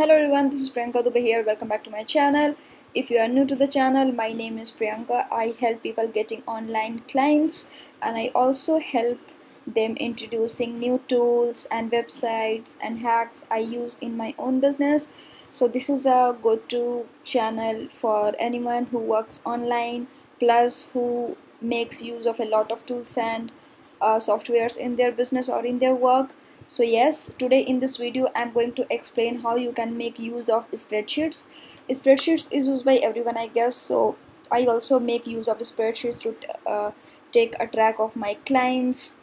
Hello everyone, this is Priyanka Dubey here. Welcome back to my channel. If you are new to the channel, my name is Priyanka. I help people getting online clients, and I also help them introducing new tools and websites and hacks I use in my own business. So this is a go-to channel for anyone who works online, plus who makes use of a lot of tools and softwares in their business or in their work. So yes, today in this video I'm going to explain how you can make use of spreadsheets. Spreadsheets is used by everyone, I guess, so I also make use of spreadsheets to take a track of my clients'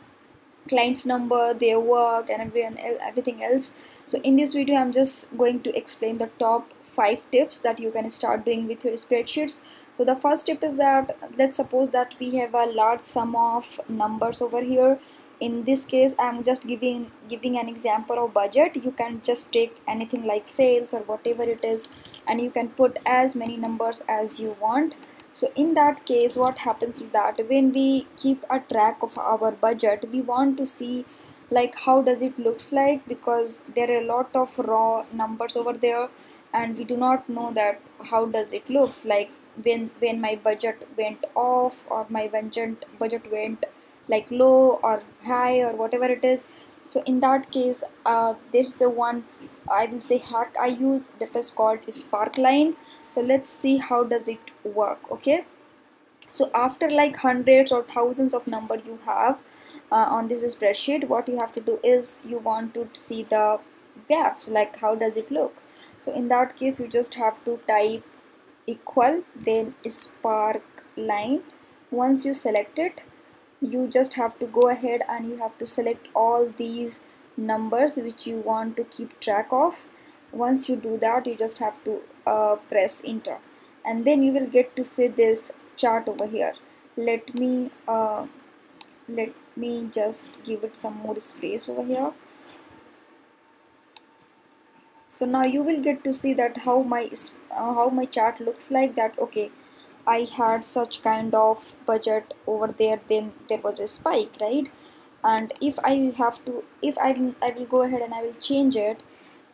number, their work and everything else. So in this video I'm just going to explain the top 5 tips that you can start doing with your spreadsheets. So the first tip is that, let's suppose that we have a large sum of numbers over here. In this case, I'm just giving an example of budget. You can just take anything like sales or whatever it is, and you can put as many numbers as you want. So in that case, what happens is that when we keep a track of our budget, we want to see like how does it looks like, because there are a lot of raw numbers over there and we do not know that how does it looks like when my budget went off, or my budget went like low or high or whatever it is. So in that case, there's the one I will say hack I use, that is called Sparkline. So let's see how does it work. Okay, so after like hundreds or thousands of numbers you have on this spreadsheet, what you have to do is you want to see the graphs, like how does it looks. So in that case, you just have to type equal then Sparkline. Once you select it, you just have to go ahead and you have to select all these numbers which you want to keep track of. Once you do that, you just have to press enter, and then you will get to see this chart over here. Let me just give it some more space over here. So now you will get to see that how my chart looks like, that okay, I had such kind of budget over there, then there was a spike, right? And if I will go ahead and I will change it,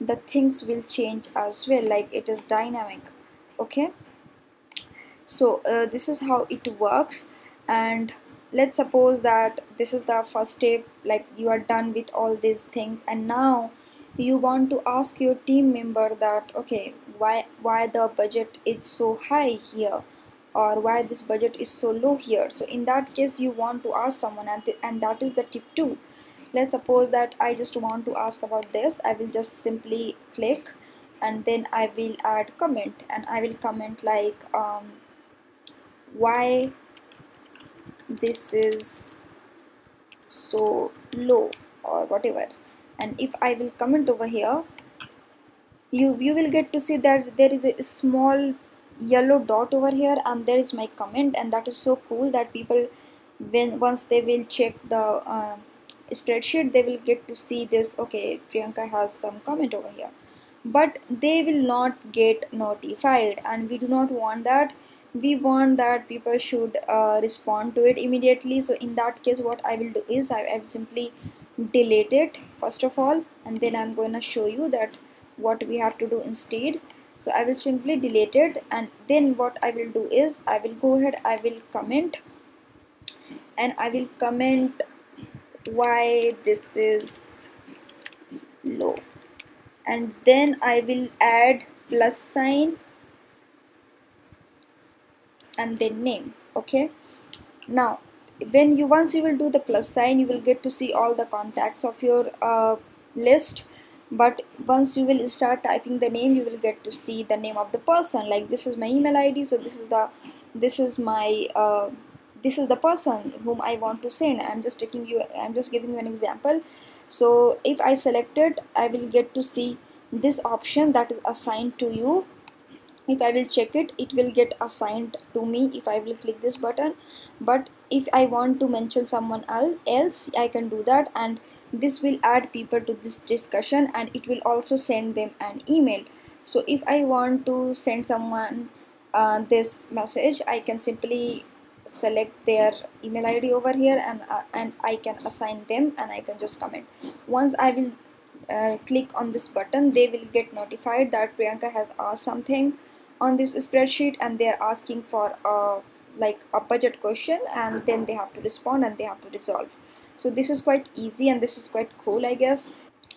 the things will change as well, like it is dynamic. Okay, so this is how it works. And let's suppose that this is the first step, like you are done with all these things, and now you want to ask your team member that okay, why the budget is so high here, or why this budget is so low here. So in that case, you want to ask someone, and that is the tip 2. Let's suppose that I just want to ask about this. I will just simply click, and then I will add comment, and I will comment like why this is so low or whatever. And if I will comment over here, you will get to see that there is a small yellow dot over here, and there is my comment. And that is so cool that people, once they will check the spreadsheet, they will get to see this, okay, Priyanka has some comment over here, but they will not get notified, and we do not want that. We want that people should respond to it immediately. So in that case, what I will do is I will simply delete it first of all, and then I'm going to show you that what we have to do instead. So I will simply delete it, and then what I will do is I will go ahead, I will comment, and I will comment why this is low, and then I will add plus sign and then name. Okay, now when once you will do the plus sign, you will get to see all the contacts of your list. But once you will start typing the name, you will get to see the name of the person, like this is my email ID, so this is the person whom I want to send. I'm just giving you an example. So if I select it, I will get to see this option that is assigned to you. If I will check it, it will get assigned to me if I will click this button. But if I want to mention someone else, I can do that, and this will add people to this discussion, and it will also send them an email. So if I want to send someone this message, I can simply select their email ID over here, and I can assign them, and I can just comment. Once I will click on this button, they will get notified that Priyanka has asked something on this spreadsheet and they are asking for a budget question, and then they have to respond and they have to resolve. So this is quite easy and this is quite cool, I guess.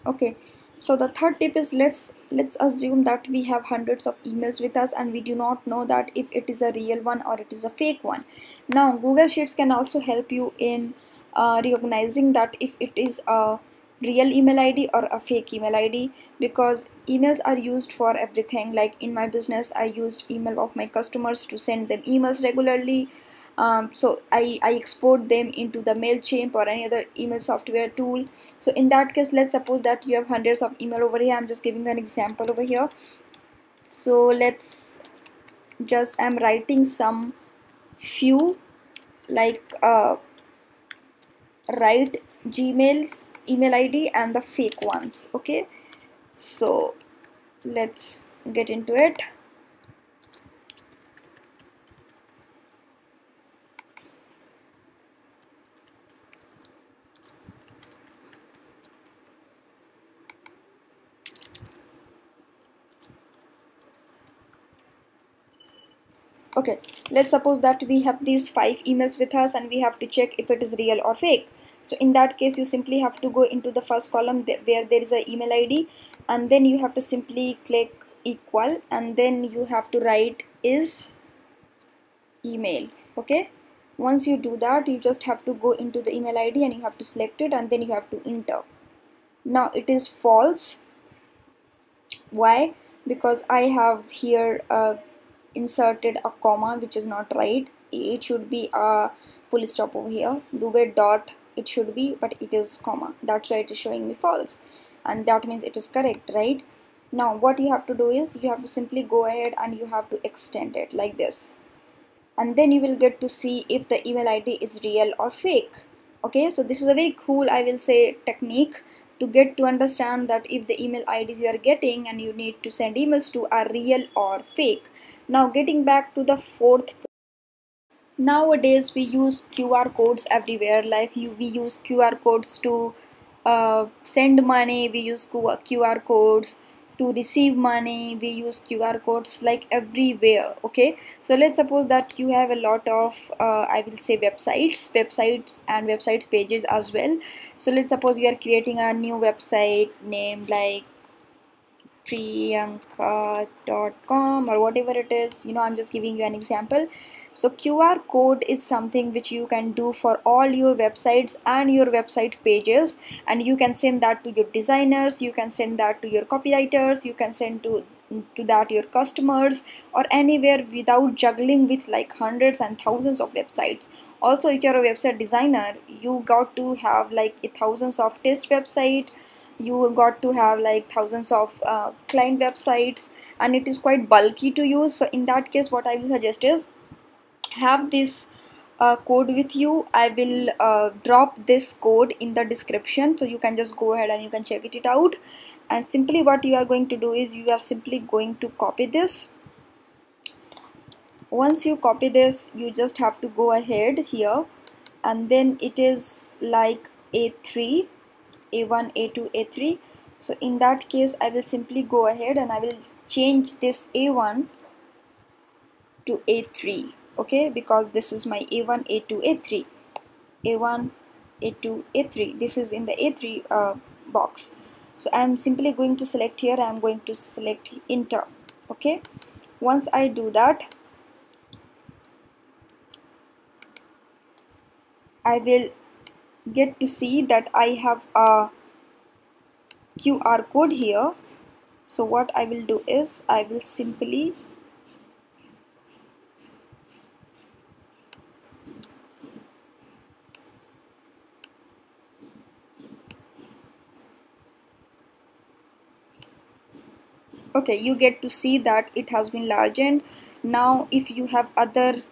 Okay, so the third tip is let's assume that we have hundreds of emails with us and we do not know that if it is a real one or it is a fake one. Now Google Sheets can also help you in recognizing that if it is a real email ID or a fake email ID, because emails are used for everything. Like in my business, I used email of my customers to send them emails regularly. So I export them into the MailChimp or any other email software tool. So in that case, let's suppose that you have hundreds of email over here. I'm just giving you an example over here. So let's just, I'm writing some few like write Gmail's email ID and the fake ones. Okay, so let's get into it. Okay, let's suppose that we have these 5 emails with us and we have to check if it is real or fake. So in that case, you simply have to go into the first column where there is an email ID, and then you have to simply click equal, and then you have to write is email. Okay, once you do that, you just have to go into the email ID and you have to select it, and then you have to enter. Now it is false. Why? Because I have here inserted a comma which is not right. It should be a full stop over here. Dubey dot it should be, but it is comma. That's why it is showing me false, and that means it is correct, right? Now what you have to do is you have to simply go ahead and you have to extend it like this, and then you will get to see if the email ID is real or fake. Okay, so this is a very cool, I will say, technique to get to understand that if the email IDs you are getting and you need to send emails to are real or fake. Now getting back to the fourth point. Nowadays we use QR codes everywhere. Like we use QR codes to send money, we use QR codes to receive money, we use QR codes like everywhere. Okay, so let's suppose that you have a lot of I will say websites and website pages as well. So let's suppose you are creating a new website named like Priyanka.com or whatever it is, you know, I'm just giving you an example. So QR code is something which you can do for all your websites and your website pages, and you can send that to your designers, you can send that to your copywriters, you can send to that your customers or anywhere without juggling with like hundreds and thousands of websites. Also, if you're a website designer, you got to have like thousands of test websites. You got to have like thousands of client websites, and it is quite bulky to use. So in that case, what I will suggest is have this code with you. I will drop this code in the description, so you can just go ahead and you can check it out. And simply what you are going to do is you are simply going to copy this. Once you copy this, you just have to go ahead here, and then it is like A3, A1, A2, A3. So in that case, I will simply go ahead and I will change this A1 to A3. Okay, because this is my A1, A2, A3. A1, A2, A3. This is in the A3 box. So I am simply going to select here. I am going to select enter. Okay, once I do that, I will get to see that I have a QR code here. So what I will do is I will simply okay, you get to see that it has been largened. Now if you have other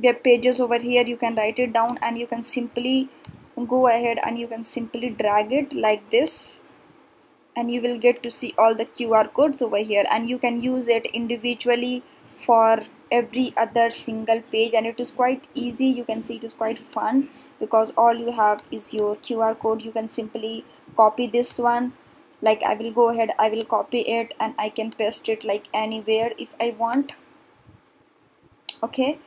web pages over here, you can write it down and you can simply go ahead and you can simply drag it like this, and you will get to see all the QR codes over here, and you can use it individually for every other single page, and it is quite easy. You can see it is quite fun because all you have is your QR code. You can simply copy this one. Like I will go ahead, I will copy it and I can paste it like anywhere if I want. Okay,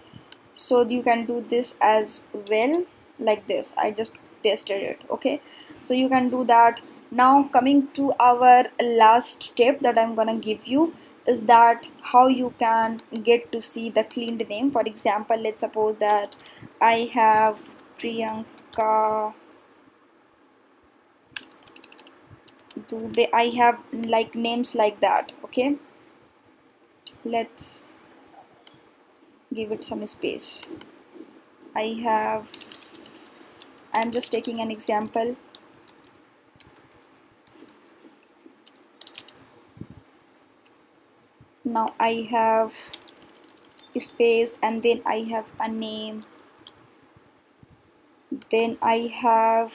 so you can do this as well, like this. I just pasted it. Okay, so you can do that. Now coming to our last tip that I'm gonna give you is that how you can get to see the cleaned name. For example, let's suppose that I have Priyanka Dubey. I have like names like that. Okay, let's give it some space. I'm just taking an example. Now I have space and then I have a name, then I have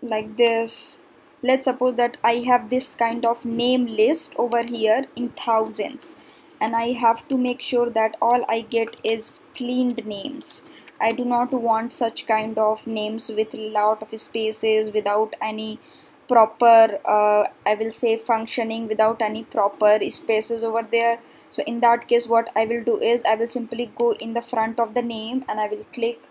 like this. Let's suppose that I have this kind of name list over here in thousands, and I have to make sure that all I get is cleaned names. I do not want such kind of names with a lot of spaces, without any proper I will say functioning, without any proper spaces over there. So in that case, what I will do is I will simply go in the front of the name and I will click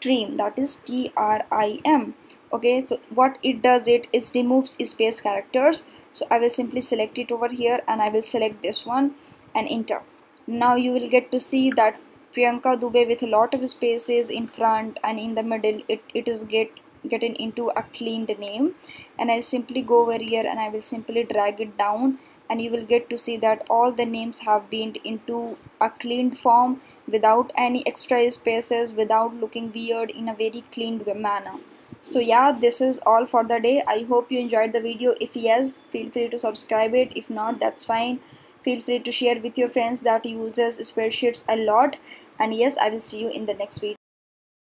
trim, that is T-R-I-M. Okay, so what it does, it is removes space characters. So I will simply select it over here and I will select this one and enter. Now you will get to see that Priyanka Dubey with a lot of spaces in front and in the middle. It is getting into a cleaned name, and I simply go over here and I will simply drag it down, and you will get to see that all the names have been into a cleaned form without any extra spaces, without looking weird, in a very cleaned manner. So yeah, this is all for the day. I hope you enjoyed the video. If yes, feel free to subscribe it. If not, that's fine. Feel free to share with your friends that uses spreadsheets a lot. And yes, I will see you in the next video.